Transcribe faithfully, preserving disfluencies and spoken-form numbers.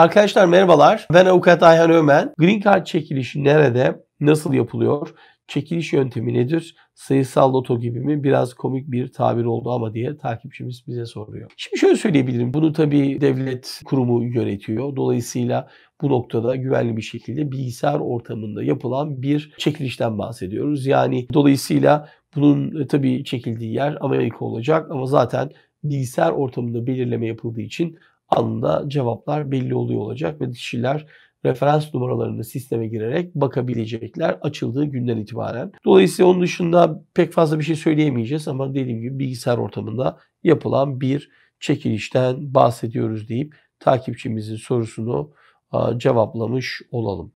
Arkadaşlar merhabalar, ben Avukat Ayhan Öğmen. Green Card çekilişi nerede, nasıl yapılıyor, çekiliş yöntemi nedir, sayısal loto gibi mi, biraz komik bir tabir oldu ama diye takipçimiz bize soruyor. Şimdi şöyle söyleyebilirim, bunu tabii devlet kurumu yönetiyor. Dolayısıyla bu noktada güvenli bir şekilde bilgisayar ortamında yapılan bir çekilişten bahsediyoruz. Yani dolayısıyla bunun tabii çekildiği yer Amerika olacak ama zaten bilgisayar ortamında belirleme yapıldığı için anında cevaplar belli oluyor olacak ve kişiler referans numaralarını sisteme girerek bakabilecekler açıldığı günden itibaren. Dolayısıyla onun dışında pek fazla bir şey söyleyemeyeceğiz ama dediğim gibi bilgisayar ortamında yapılan bir çekilişten bahsediyoruz deyip takipçimizin sorusunu cevaplamış olalım.